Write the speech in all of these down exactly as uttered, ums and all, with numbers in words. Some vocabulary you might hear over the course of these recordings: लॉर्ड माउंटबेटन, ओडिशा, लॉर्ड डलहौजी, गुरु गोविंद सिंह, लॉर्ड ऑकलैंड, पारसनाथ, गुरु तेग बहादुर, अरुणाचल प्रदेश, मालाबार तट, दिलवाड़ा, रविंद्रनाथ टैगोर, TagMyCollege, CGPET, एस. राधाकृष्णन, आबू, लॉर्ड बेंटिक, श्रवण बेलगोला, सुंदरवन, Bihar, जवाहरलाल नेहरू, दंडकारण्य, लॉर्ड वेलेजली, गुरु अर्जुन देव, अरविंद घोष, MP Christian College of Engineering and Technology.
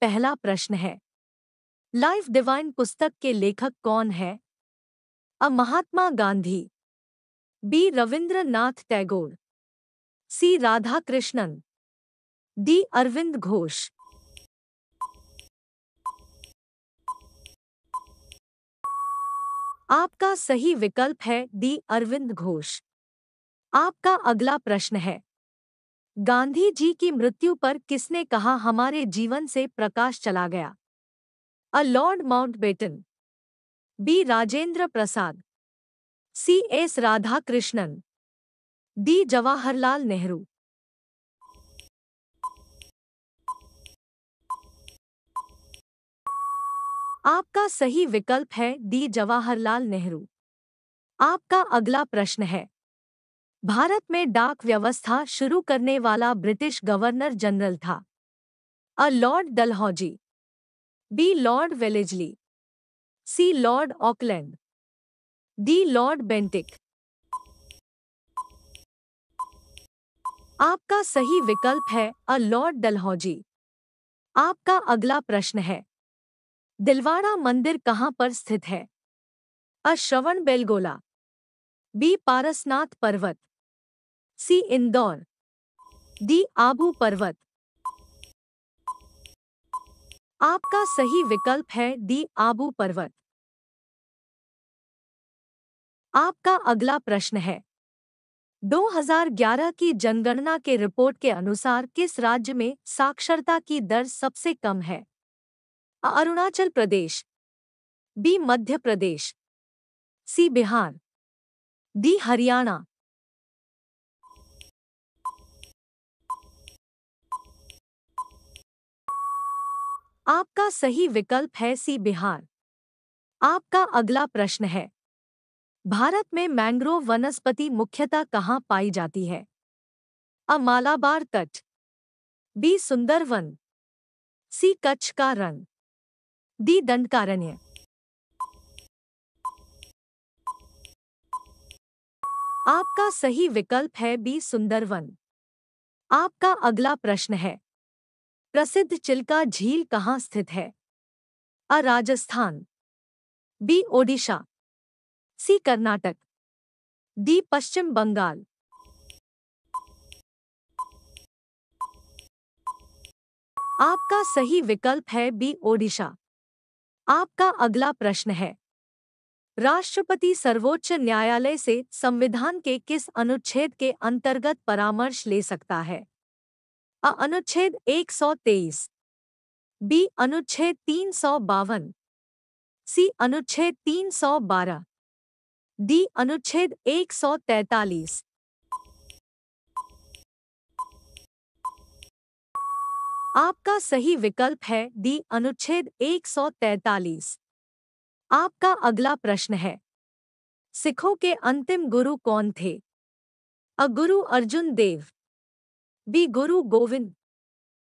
पहला प्रश्न है, लाइफ डिवाइन पुस्तक के लेखक कौन है? अ. Mahatma Gandhi, B. रविंद्रनाथ टैगोर, C. Radha Krishnan, D. अरविंद घोष। आपका सही विकल्प है डी. अरविंद घोष। आपका अगला प्रश्न है, गांधी जी की मृत्यु पर किसने कहा हमारे जीवन से प्रकाश चला गया? अ. लॉर्ड माउंटबेटन, B. Rajendra Prasad, C. एस. राधाकृष्णन, D. जवाहरलाल नेहरू। आपका सही विकल्प है डी. जवाहरलाल नेहरू। आपका अगला प्रश्न है, भारत में डाक व्यवस्था शुरू करने वाला ब्रिटिश गवर्नर जनरल था? अ. लॉर्ड डलहौजी, B. लॉर्ड वेलेजली, C. लॉर्ड ऑकलैंड, D. लॉर्ड बेंटिक। आपका सही विकल्प है अ. लॉर्ड डलहौजी। आपका अगला प्रश्न है, दिलवाड़ा मंदिर कहाँ पर स्थित है? अ. श्रवण बेलगोला, बी. पारसनाथ पर्वत, सी. इंदौर, डी. आबू पर्वत। आपका सही विकल्प है डी. आबू पर्वत। आपका अगला प्रश्न है, दो हज़ार ग्यारह की जनगणना के रिपोर्ट के अनुसार किस राज्य में साक्षरता की दर सबसे कम है? अ. अरुणाचल प्रदेश, B. Madhya Pradesh, C. Bihar, D. Haryana. आपका सही विकल्प है सी. बिहार। आपका अगला प्रश्न है, भारत में मैंग्रोव वनस्पति मुख्यतः कहाँ पाई जाती है? अ. मालाबार तट, बी. सुंदरवन, सी. कच्छ का रण, डी. दंडकारण्य। आपका सही विकल्प है बी. सुंदरवन। आपका अगला प्रश्न है, प्रसिद्ध चिल्का झील कहाँ स्थित है? अ. Rajasthan, B. ओडिशा, C. Karnataka, D. Paschim Bengal. आपका सही विकल्प है बी. ओडिशा। आपका अगला प्रश्न है, राष्ट्रपति सर्वोच्च न्यायालय से संविधान के किस अनुच्छेद के अंतर्गत परामर्श ले सकता है? अ. अनुच्छेद एक सौ तेईस, बी. अनुच्छेद तीन सौ बावन, सी. अनुच्छेद तीन सौ बारह, डी. अनुच्छेद एक सौ तैंतालीस। आपका सही विकल्प है डी. अनुच्छेद एक सौ तैंतालीस। आपका अगला प्रश्न है, सिखों के अंतिम गुरु कौन थे? अ. गुरु अर्जुन देव, बी. गुरु गोविंद,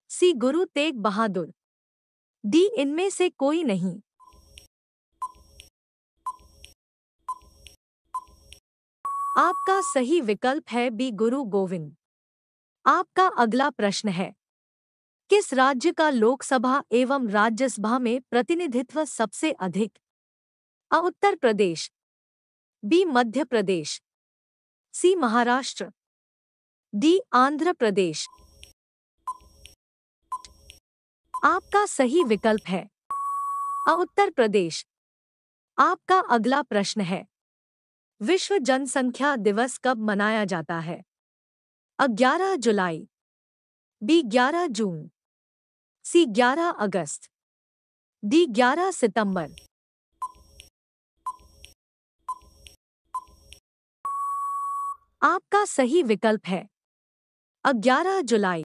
सी. गुरु तेग बहादुर, डी. इनमें से कोई नहीं। आपका सही विकल्प है बी. गुरु गोविंद। आपका अगला प्रश्न है, किस राज्य का लोकसभा एवं राज्यसभा में प्रतिनिधित्व सबसे अधिक? अ. Uttar Pradesh, B. Madhya Pradesh, C. Maharashtra, D. Andhra Pradesh. आपका सही विकल्प है अ. उत्तर प्रदेश। आपका अगला प्रश्न है, विश्व जनसंख्या दिवस कब मनाया जाता है? अ. ग्यारह जुलाई, बी. ग्यारह जून, सी. ग्यारह अगस्त, डी. ग्यारह सितंबर। आपका सही विकल्प है अ. ग्यारह जुलाई।